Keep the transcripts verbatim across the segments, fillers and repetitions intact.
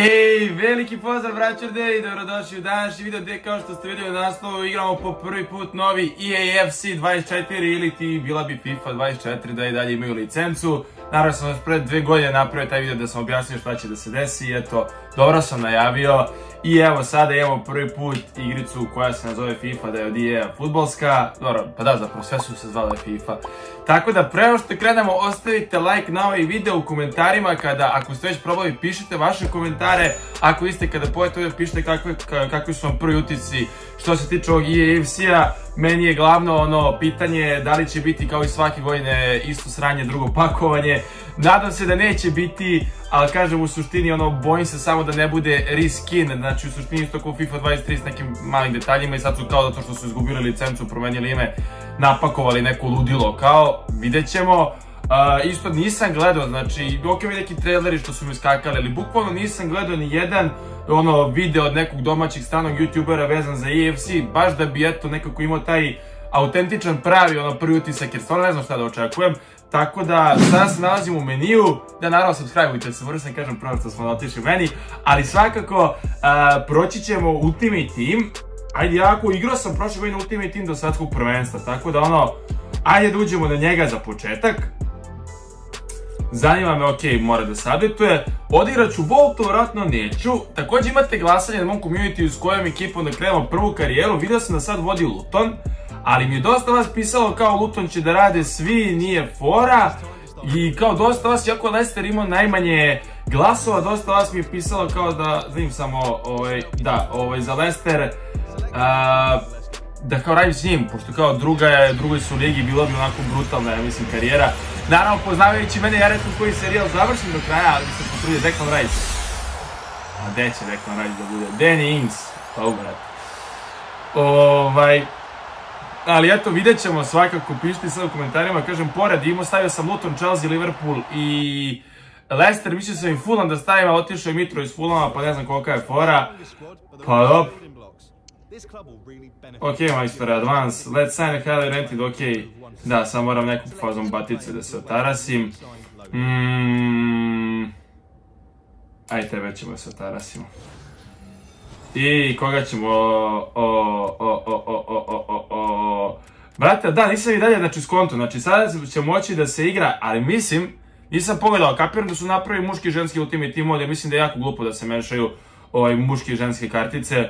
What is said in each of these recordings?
Ej, veliki pozdrav braćurde i dobrodošli u današnji video gdje, kao što ste vidjeli na naslovu, igramo po prvi put novi E A F C dvadeset četiri ili ti bila bi FIFA dvadeset četiri da i dalje imaju licencu. Naravno sam vas pred dve godine napravio taj video da sam objasnio šta će da se desi i eto, dobro sam najavio. I evo sada imamo prvi put igricu koja se nazove FIFA, da je od E A futbolska. Dobro, pa da, zapravo sve su se zvala FIFA. Tako da pre nego što krenemo, ostavite like na ovaj video u komentarima. Kada, ako ste već probali, pišite vaše komentare. Ako iste kada pojete ovdje, pišite kakvi su vam prvi utisci što se tiče ovog E A F C-a. Meni je glavno ono pitanje da li će biti kao i svake godine isto sranje, drugo pakovanje. Nadam se da neće biti, ali kažem u suštini ono bojim se samo da ne bude reskin. Znači u suštini isto kao FIFA dvadeset tri s nekim malim detaljima i sad su kao zato što su izgubili licencu, promenili ime, napakovali neko ludilo kao, vidjet ćemo. Isto nisam gledao, znači ok mi neki traileri što su mi skakali, ali bukvalno nisam gledao ni jedan ono video od nekog domaćeg stranog youtubera vezan za E A F C, baš da bi eto nekako imao taj autentičan pravi ono prvi utisak, jer stvarno ne znam šta da očekujem. Tako da sada se nalazim u meniju, da naravno subscribe-ujte se, vrlo sam kažem prvo što smo otišli u meni, ali svakako proći ćemo Ultimate Team. Ajde, jako igrao sam prošle godine Ultimate Team do svetskog prvenstva, tako da ono, ajde da uđemo na njega za početak. Zanima me, ok, mora da savjetuje. Odigrat ću Volt, to vjerojatno neću. Također imate glasanje na mom community s kojom ekipom da krenemo prvu karijeru. Vidio sam da sad vodi Luton, ali mi je dosta vas pisalo kao Luton će da rade svi, nije fora. I kao dosta vas, jako Leicester imao najmanje glasova, dosta vas mi je pisalo kao da, znam samo, da, za Leicester, da kao radim s njim, pošto kao drugoj su ligi, bilo bi onako brutalna, ja mislim, karijera. Naravno, poznavajući mene, ja rekao koji serijal završim do kraja, ali se potrudio Declan Raids. A gde će Declan Raids da bude? Danny Ings, pa ubrat. Ovaj... Ali eto, vidjet ćemo svakako, pišite sad u komentarima, kažem, pored imao, stavio sam Luton, Chelsea, Liverpool i Leicester, mislio sam im Fulham da stavim, a otišao je Mitro iz Fulhama, pa ne znam kolika je fora. Pa dop. Ok, majstore, advance, let's sign a highly rented, ok. Da, sam moram neku fazom batice da se otarasim. Ajde, tebe ćemo da se otarasimo. I koga ćemo... Brate, da, nisam i dalje, znači, skonto. Znači, sada će moći da se igra, ali mislim, nisam pogledao, kapiram da su napravili muški i ženski Ultimate Team mod, jer mislim da je jako glupo da se mešaju muški i ženske kartice.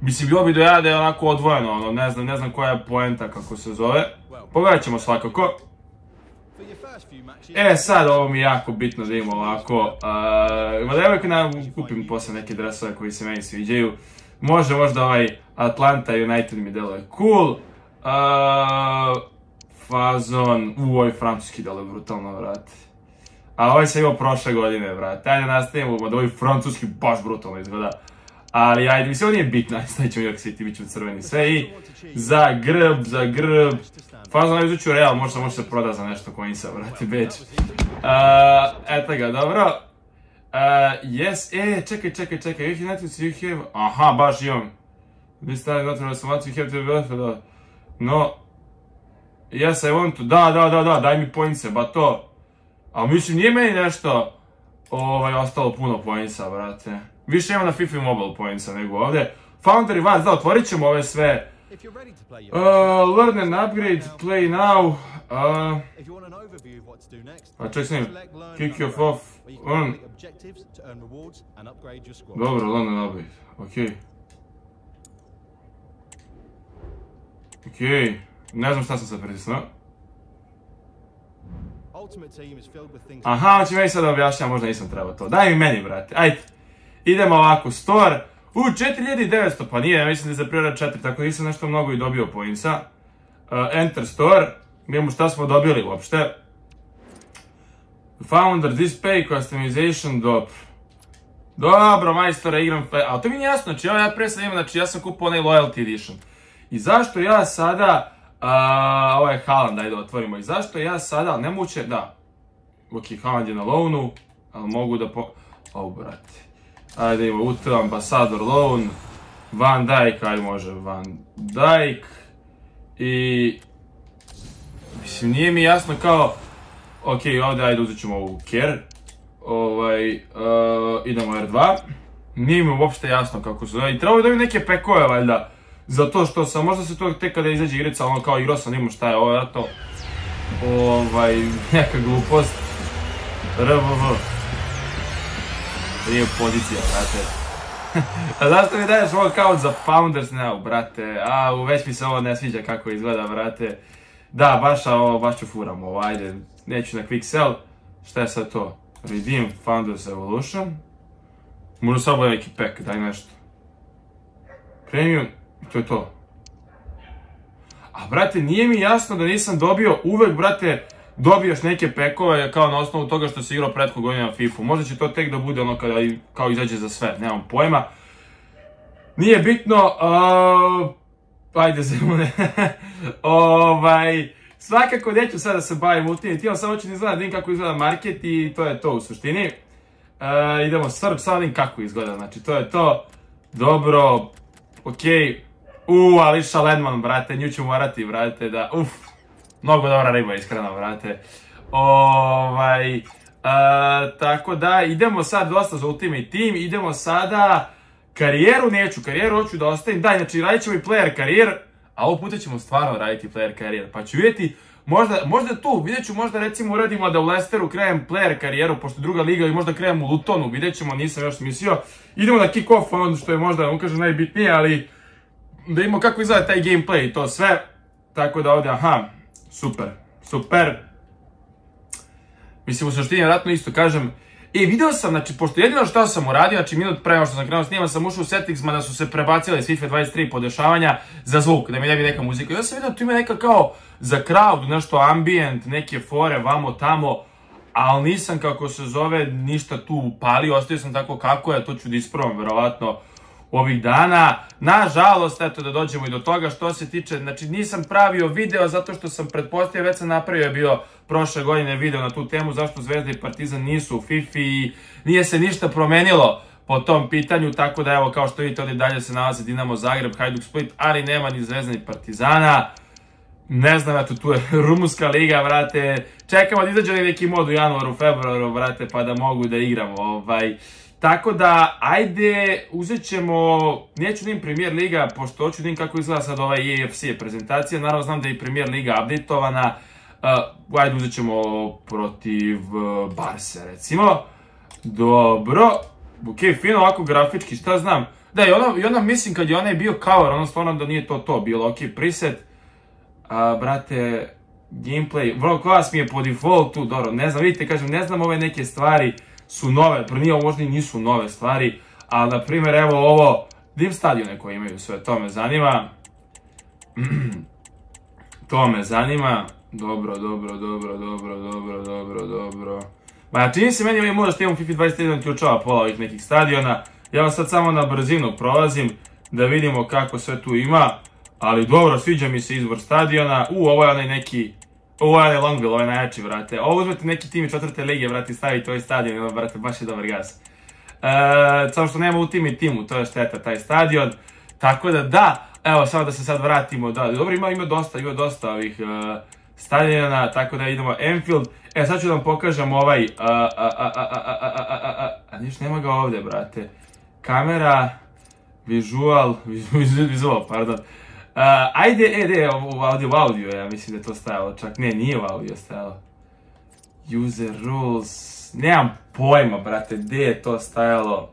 Mislim, bilo bi do jaja da je onako odvojeno, ono, ne znam, ne znam koja je poenta, kako se zove. Pogledat ćemo svakako. E, sad, ovo mi je jako bitno da imamo ovako. Evo, kupim posle neke dresove koji se meni sviđaju. Može, možda ovaj Atlanta United mi deluje cool. Fazon, u, ovaj francuski deluje brutalno, vrati. A ovaj sam imao prošle godine, vrati. Ajde, nastavimo, da ovaj francuski baš brutalno izgleda. Ali ajde, mislim, ovo nije bitno, stavit ću New York City, bit ću crveni sve i za grb, za grb, fazno ne izuću Real, možda može se proda za nešto koji nisam, vrati, beč. Eto ga, dobro. Yes, e, čekaj, čekaj, čekaj, you have nothing, you have, aha, baš imam. This time, not really, so much, you have to be left, da. No, yes, I want to, da, da, da, da, daj mi poince, ba to. Ali mislim, nije meni nešto, ovaj, ostalo puno poinca, vrati. Više imam na FIFA Mobile pointsa nego ovdje. Founder i vas, da, otvorit ćemo ove sve. Learn and upgrade, play now. A ček snim, kick you off, earn. Dobro, learn and upgrade, okej. Okej, ne znam šta sam sad pritisnuo. Aha, će meni sad objašnjava, možda nisam trebao to. Daj mi meni, brate, ajde. Idemo ovako, store, u četiri hiljade devetsto, pa nije, ja mislim da je za priora četiri, tako da nisam nešto mnogo i dobio pointsa. Enter store, imamo šta smo dobili uopšte. Founder, display, customization, dobro. Dobro, majstore, igram, ali to mi nije jasno, znači ja pre sad imam, znači ja sam kupao onaj loyalty edition. I zašto ja sada, ovo je Haaland, ajde otvorimo, i zašto ja sada, ali nemoguće, da. Ok, Haaland je na loanu, ali mogu da po... O, brate. Ajde ima U T, ambasador, loan, Van Dijk, ajde može Van Dijk i mislim nije mi jasno kao, ok ovdje ajde uzet ćemo ovu care, ovaj, idemo R dva, Nije mi uopšte jasno kako se zove. I trebalo bi da imaju neke pekove, valjda. Zato što sam, možda se to tek kada izađe igrica, ono kao igrao sam, imam šta je ovo, vratno. Ovaj, neka glupost. R V V. Nije pozicija, vrate. A zašto mi daješ walkout za Founders now, brate? A, već mi se ovo ne sviđa kako izgleda, brate. Da, baš ovo, baš ću furam ovo, ajde. Neću na quick sell. Šta je sad to? Redeem Founders Evolution. Možda sad bude neki pack, daj nešto. Premium, to je to. A, brate, nije mi jasno da nisam dobio, uvek, brate, dobijaš neke pekove kao na osnovu toga što si igrao prethodnog godina FIFA. Možda će to tek da bude ono kada kao izađe za sve, nemam pojma. Nije bitno, ajde zemune. Svakako neću sad da se bavim Ultimate Team, samo ću izgledati da vidim kako izgleda market i to je to u suštini. Idemo Srb, sad vidim kako izgleda, znači to je to. Dobro, okej. U, Alisha Ledman, brate, nju ću morati, brate, da, uff. Mnogo dobra riba, iskreno, vrate. Ovaj, tako da, idemo sad dosta za Ultimate Team, idemo sada, karijeru neću, karijeru hoću da ostavim, da, znači radit ćemo i player karijer, a ovog puta ćemo stvarno raditi player karijer, pa ću vidjeti, možda tu, vidjet ću, možda recimo uradimo da u Leicesteru krenem player karijeru, pošto je druga liga, i možda krenem u Lutonu, vidjet ćemo, nisam još mislio, idemo na kick off, ono što je možda, ukažem, najbitnije, ali da imamo kako izgleda taj gameplay i to sve, tako da ovdje, aha, super, super. Mislim, u suštini, vjerojatno isto kažem. E, video sam, znači, pošto jedino što sam uradio, znači minut prema što sam krenuo snima, sam ušao u settingsma da su se prebacile iz FIFA dvadeset tri podešavanja za zvuk, da mi ne bi neka muzika. I onda sam vidio da tu ima neka kao za crowd, nešto ambijent, neke fore, vamo, tamo, ali nisam, kako se zove, ništa tu upalio, ostavio sam tako kako je, to ću da isprobam, vjerojatno, ovih dana. Nažalost, eto da dođemo i do toga što se tiče, znači nisam pravio video zato što sam pretpostavio, već sam napravio je bio prošle godine video na tu temu zašto Zvezda i Partizan nisu u FIFA i nije se ništa promenilo po tom pitanju, tako da evo kao što vidite ovdje dalje se nalaze Dinamo Zagreb, Hajduk Split, ali nema ni Zvezda ni Partizana. Ne znam, eto tu je Rumunska liga, vrate, čekamo da izađe neki mod u januaru, februaru, vrate, pa da mogu da igram, ovaj. Tako da, ajde, uzet ćemo, neću da im Premier Liga, pošto hoću da im kako izgleda sad ova E A F C prezentacija, naravno znam da je i Premier Liga updateovana, ajde uzet ćemo protiv Barse, recimo, dobro, okej, fino, ovako grafički, šta znam, da, i onda mislim kad je onaj bio cover, ono stvarno da nije to to bilo, okej, preset, brate, gameplay, vrlo klas mi je po defaultu, dobro, ne znam, vidite, kažem, ne znam ove neke stvari, su nove, prije ovo možda i nisu nove stvari, ali na primjer evo ovo, dim stadione koje imaju sve, to me zanima. To me zanima, dobro, dobro, dobro, dobro, dobro, dobro, dobro. Ma čini se meni ovaj možda što imam FIFA dvadeset tri ključava pola ovih nekih stadiona, ja vam sad samo na brzinu prolazim da vidimo kako sve tu ima, ali dobro, sviđa mi se izbor stadiona, u, ovo je onaj neki... Ovo je Longville, ovo je najjači, vrate. Ovo uzmete neki tim iz četvrte legije, vrate, i stavite ovaj stadion, vrate, baš je dobar gaz. Samo što nema u tim i timu, to je šteta, taj stadion. Tako da, da, evo, samo da se sad vratimo, da, dobro, ima dosta, ima dosta ovih stadiona, tako da idemo Anfield. E, sad ću vam pokažem ovaj, a niš, nema ga ovdje, brate. Kamera, vizual, vizual, pardon. Ajde, ede, ovdje u audio, ja mislim da je to stajalo, čak ne, nije u audio stajalo. User rules, nemam pojma, brate, gdje je to stajalo.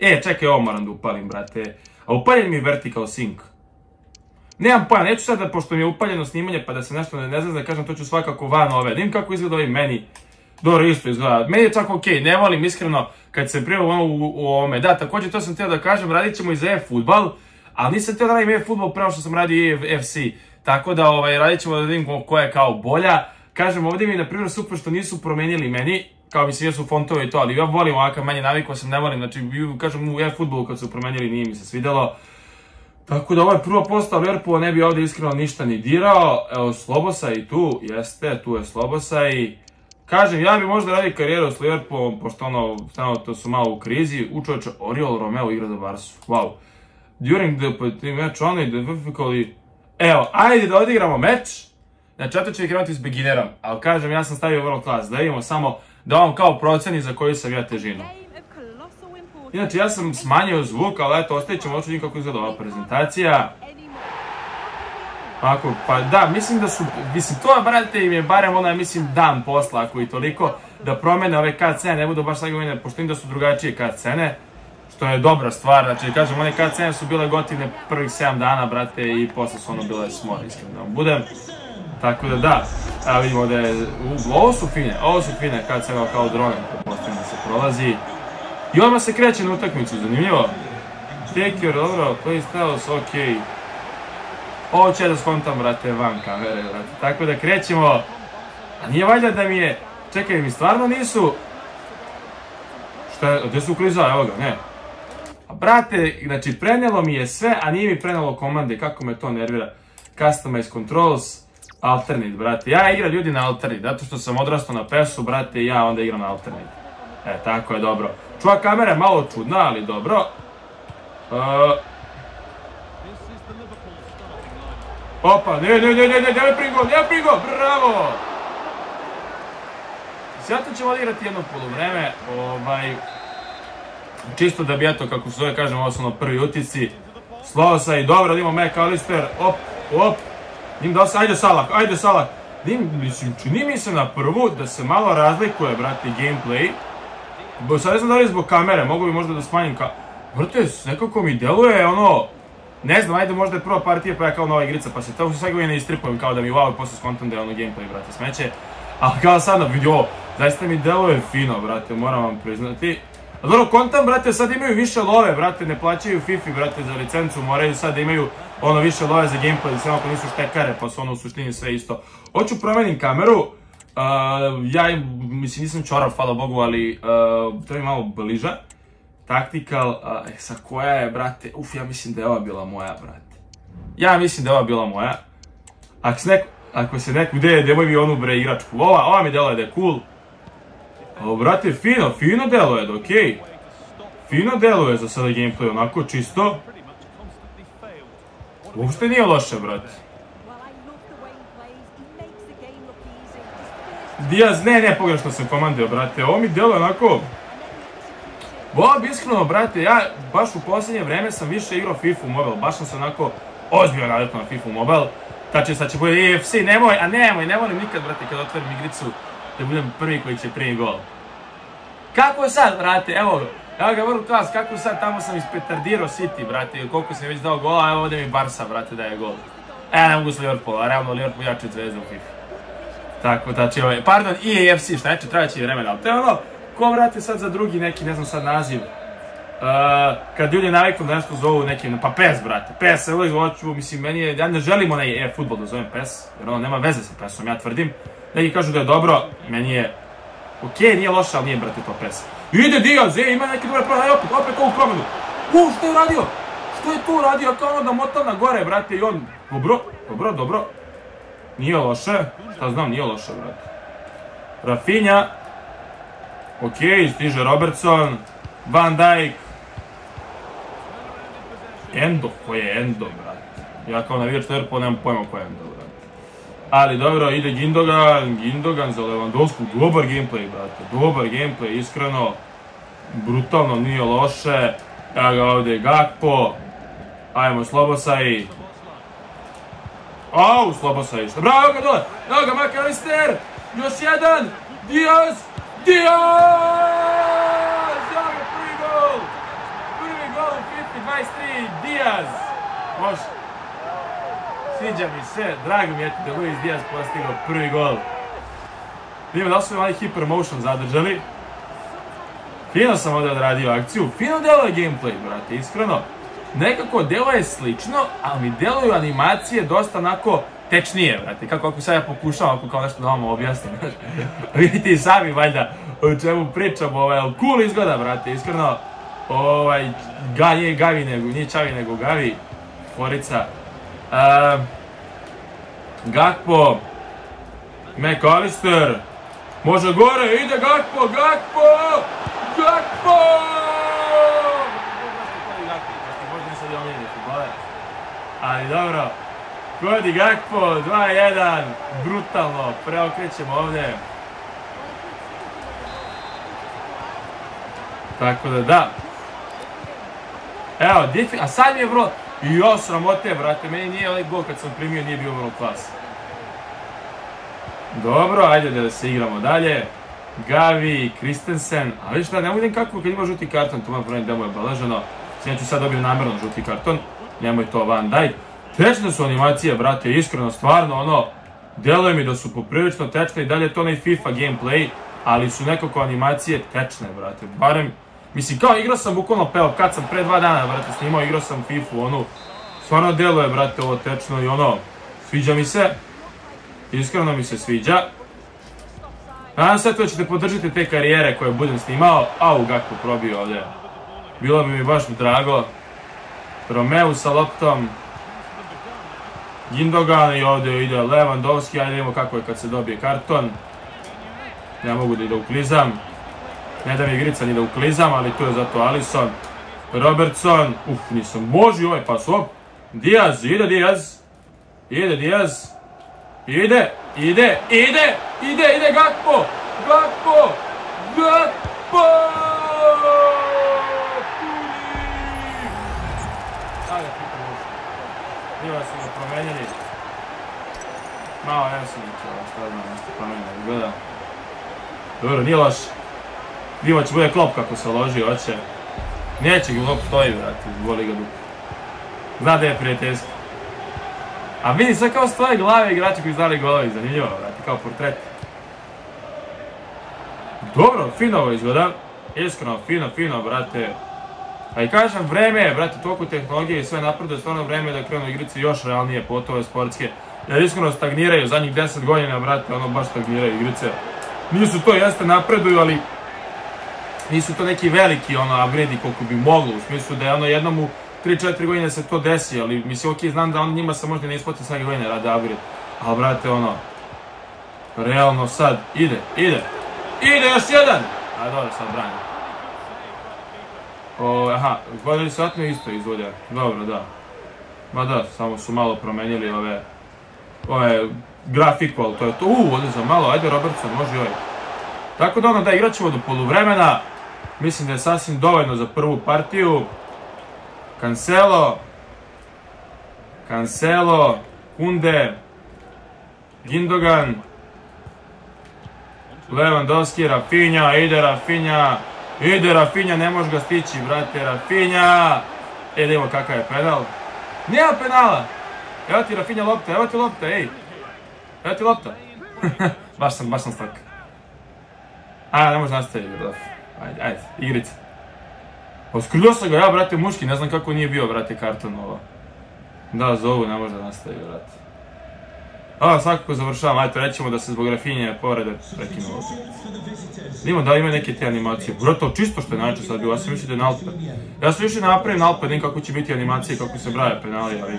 E, čekaj, ovo moram da upalim, brate, a upaljen mi je Vertical Sync. Nemam pojma, neću sad da, pošto mi je upaljeno snimanje, pa da se nešto ne znam da kažem, to ću svakako van ove, da im kako izgleda ovaj meni. Dobro, isto izgleda, meni je čak okej, ne volim iskreno kad se prijavu ono u ovome. Da, također to sam htio da kažem, radit ćemo i za e-futbal. Ali nisam htio da radim e-futbol prema što sam radio E A F C, tako da radit ćemo da vidim koja je kao bolja. Kažem, ovdje mi je na primjer super što nisu promenili meni, kao mi se jesu fontove i to, ali ja volim ovakav manje navikao sam, ne volim, znači kažem u e-futbolu kad su promenili nije mi se svidjelo. Tako da ovo je prvo postao Liverpool, ne bi ovdje iskreno ništa ni dirao, evo Slobosaj tu, jeste, tu je Slobosaj. Kažem, ja bi možda radio karijeru s Liverpoolom, pošto ono, stano to su malo u krizi, učeoče Oriol Romeo igra za Barsu, wow. During the match only, the difficulty... Evo, ajde da odigramo meč. Znači, ja to ću ih krenuti s beginnerom, ali kažem, ja sam stavio vrlo klas, da vidimo samo da vam kao proceni za koju sam ja težinu. Inače, ja sam smanjio zvuk, ali eto, ostavit ćemo očuđen kako izgleda ova prezentacija. Ovako, pa da, mislim da su, mislim, to, brate, im je barem onaj, mislim, dan posla, ako i toliko, da promene ove kad cene, ne budu baš sagovine, pošto im da su drugačije kad cene, što je dobra stvar, znači, kažem, one kad cene su bile gotivne prvih sedam dana, brate, i posle su ono bile smor, iskreno da vam budem. Tako da da, a vidimo da je, ovo su fine, ovo su fine kad se evo kao droga postavljena se prolazi. I odmah se kreće na utakmicu, zanimljivo. Tekjor, dobro, play styles, okej. Ovo će da skontam, brate, van kamere, brate. Tako da krećemo, a nije valjda da mi je, čekaj, mi stvarno nisu. Šta je, gdje su ukliza, evo ga, ne. A brate, znači prenelo mi je sve, a nije mi prenelo komande, kako me to nervira. Customize controls. Alternate, brate. Ja igram ljudi na alternate, zato što sam odrastao na pesu, brate, i ja onda igram na alternate. E, tako je dobro. Čuva, kamera je malo čudna, ali dobro. Opa, ne, ne, ne, ne, ne, ne pringo, ne pringo, bravo! Zato ćemo odigrati jedno poluvreme, ovaj... Čisto da bi, eto, kako se zove, kažem, ovo su ono prvi utisci. Slao sam i dobro, da imamo McAllister, op, op. Dim da se, ajde Salak, ajde Salak. Dim, mislim, čini mi se na prvu da se malo razlikuje, brate, gameplay. Sada ne znam da li je zbog kamere, mogu bi možda da smanjim ka... Vrte, nekako mi deluje, ono... Ne znam, ajde, možda je prva partija pa ja kao nova igrica, pa se tako sve govine istripujem kao da mi wow, posle skontam da je ono gameplay, brate, smeće. Ali kao sad na video, zaista mi deluje fino, brate, moram vam priznati. A dobro, kontam, brate, sad imaju više love, brate, ne plaćaju Fifi, brate, za licencu, moraju sad da imaju ono više love za gameplay, samo ako nisu štekare, pa su ono u suštini sve isto. Hoću promenim kameru, ja mislim nisam čorav, hvala Bogu, ali to je malo bliža. Taktikal, sa koja je, brate, uf, ja mislim da je ova bila moja, brate. Ja mislim da je ova bila moja. Ako se neko, gde je, demoj mi onu bre igračku, ova, ova mi deluje da je cool. Ovo, brate, fino, fino deluje, okej. Fino deluje za sada gameplay, onako čisto. Uopšte nije loše, brate. Diaz, ne, ne, pogrešno sam komandeo, brate. Ovo mi deluje onako... Bob, iskreno, brate, ja baš u posljednje vreme sam više igrao FIFA Mobile. Baš sam se onako ozbiljno naletao na FIFA Mobile. Tačnije, sad će bude E F C, nemoj, a nemoj, ne volim nikad, brate, kad otvorim igricu. Da budem prvi koji će primi gol. Kako je sad, brate, evo, evo ga World Class, kako je sad, tamo sam ispetardirao City, brate, koliko sam već dao gola, evo ovdje mi Barsa, brate, daje gol. E, ne mogu s Liverpool, a realno Liverpool jače od Zvezda u FIFA. Tako, tači ovaj, pardon, E A F C, šta neće, trebaći vremena, ali to je ono, ko, brate, sad za drugi neki, ne znam sad naziv, kad ljudi naviknu da nešto zovu nekim, pa P E S, brate, P E S, evo ga hoću, mislim, meni je, ja ne želim onaj e-futbol da zovem P E S, jer ono, nema veze sa P E S-om, ja tvrdim. Neki kažu da je dobro, meni je okej, nije loše, ali nije, brate, to pes. Ide Diaz, e, ima neke dobre promene, opet, opet ovu promenu. U, što je uradio? Što je to uradio? Kao ono da motal na gore, brate, i on... Dobro, dobro, dobro. Nije loše, šta znam, nije loše, brate. Rafinha. Okej, stiže Robertson. Van Dijk. Endo, ko je Endo, brate? Ja kao navijač Liverpoola nemam pojma ko je Endo, brate. Ali dobro, ide Gündoğan, Gündoğan za Lewandowski, dobar gameplay, brate, dobar gameplay, iskreno, brutalno, nije loše, evo ga ovdje je Gakpo, ajmo Slobosaj, au, Slobosaj, šta, bravo, evo ga dole, evo ga McAllister, još jedan, Diaz, Diaz, evo ga prvi gol, prvi gol u FIFA dvadeset tri, Diaz, može. Sviđa mi se, drago mi je da Luis Diaz postigao prvi gol. Vidimo da li su imali hipermotion zadržali. Fino sam ovdje odradio akciju, fino deluje gameplay, brate, iskreno. Nekako deluje slično, ali mi deluju animacije dosta onako tečnije, brate. Kako ako sad ja pokušavam, ako kao nešto da vam objasnim, znaš. Vidite i sami valjda o čemu pričam, ovaj, ali cool izgleda, brate, iskreno. Ovaj, ga nije Gavi nego, nije Čavi nego Gavi, forica. Gakpo, McAllister, može gore, ide Gakpo, Gakpo, Gakpo! Možda mi sad je omljeni futbole, ali dobro, godi Gakpo, dva jedan, brutalno, preokrećemo ovdje. Tako da da, Evo, a sad mi je bro... Jo, sramote, brate, meni nije onaj gol kad sam primio, nije bio vrlo klas. Dobro, ajde da se igramo dalje. Gavi, Kristensen, a vidiš da ne budem kako kad ima žuti karton, to vam pravim da mu je beleženo. Ja ću sad dobiti namjerno žuti karton, nemoj to Van Dijk. Tečne su animacije, brate, iskreno, stvarno, ono, deluje mi da su poprilično tečne i dalje je to onaj FIFA gameplay, ali su nekako animacije tečne, brate, barem, mislim, kao igrao sam bukvalno peo, kad sam pre dva dana, brate, snimao, igrao sam FIFA, ono, stvarno deluje, brate, ovo tečno i ono, sviđa mi se, iskreno mi se sviđa. Nadam se to ćete podržiti te karijere koje budem snimao, au, Gakpo probio ovdje, bilo bi mi baš drago. Romeu sa loptom, Gündoğan i ovdje ide Lewandowski, ajde vidimo kako je kad se dobije karton. Ne mogu da i da uklizam, ne da mi igrica ni da uklizam, ali tu je zato Alisson, Robertson, uf, nisam boži ovaj pas, op, Diaz, ide Diaz, ide Diaz, ide, ide, ide, ide, ide Gakpo, Gakpo, Gakpo, ajde, Diva su ga promenili, malo ne su ničeva, šta znam, nešto promenili, gleda, dobro, nije loš. Diva će bude klop kako se loži, oće. Neće ga klop stoji, vrati, voli ga dupe. Zna da je prijateljstvo. A vidi sve kao stoje glave igrači koji znali golovi, zanimljivo, vrati, kao portret. Dobro, fino ovo izgleda. Iskreno, fino, fino, vrate. A i kažem, vreme je, vrati, toliko tehnologije i sve napreduje, stvarno vreme je da krenu igrice još realnije, potove sportske. Jer iskreno stagniraju, zadnjih deset godina, vrati, ono baš stagniraju igrice. Nisu to, jeste napreduju, ali... nisu to neki veliki upgrade-i koliko bi moglo, u smislu da je ono jednom u tri četiri godine se to desi, ali mislim ok, znam da njima se možda ne isplati svake godine rade upgrade, ali brate ono, realno sad, ide, ide, ide još jedan, a dobro sad branje. Aha, godili se vratno isto izvodja, dobro da, ma da, samo su malo promenili ove, ove grafiku, ali to je to, uuu, ovdje za malo, ajde Robertson, može ovaj. Tako da ono da igrat ćemo do poluvremena, mislim da je sasvim dovoljno za prvu partiju. Cancelo, Cancelo, Kunde, Gündoğan, Lewandowski, Rafinha, ide Rafinha, ide Rafinha, ne može ga stići, brate, Rafinha. E, da imamo kakav je penal, nema penala, evo ti Rafinha lopta, evo ti lopta, ej, evo ti lopta, baš sam, baš sam stak. Ajde, ne može nastaviti, ajde, ajde, igrica. Oskrljio sam ga, ja, brate, muški, ne znam kako nije bio, brate, karton ovo. Da, zovu, ne može nastaviti, brate. A, svakako završavam, ajde, rećemo da se zbog Rafinha povrede prekinuo. Nimo da ima neke te animacije, brate, čisto što je najče sad bilo, ja sam mišljio da je nalpad. Ja sam mišljio da napravim nalpad, nekako kako će biti animacije i kako se brave penali, ali...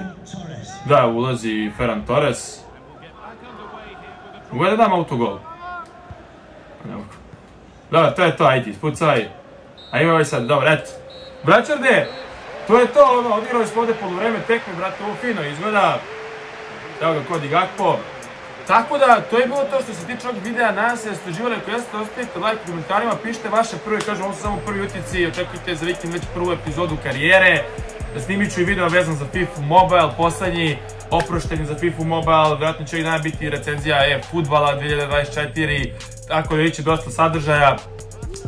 Da, ulazi Ferran Torres. Ugleda da dam autogol. Ne mogu. Dobar, to je to, ajde, ispucaj. A ima ovaj sad, dobro, eto. Braćarde, to je to, ono, odigrali smo ovdje poluvreme tekme, brate, ovo fino izgleda. Evo ga kod i Gakpo. Tako da, to je bilo to što se tiče ovog videa, nadam se da ste uživali, ako jeste, ostavite like u komentarima, pišite vaše prve, kažem, ovo su samo prvi utici, očekujte za vikend već prvu epizodu karijere. Snimit ću i video vezan za FIFA Mobile, poslednji oprošteni za FIFA Mobile, vjerojatno će i najbiti recenzija e-futbala dve hiljade dvadeset četiri, tako da ići dosta sadržaja,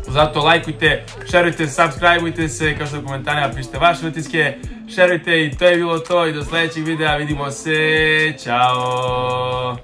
zato lajkujte, šerujte, subscribeujte se, kažete u komentarima, pišite vaše utiske, šerujte i to je bilo to i do sljedećeg videa, vidimo se, čao!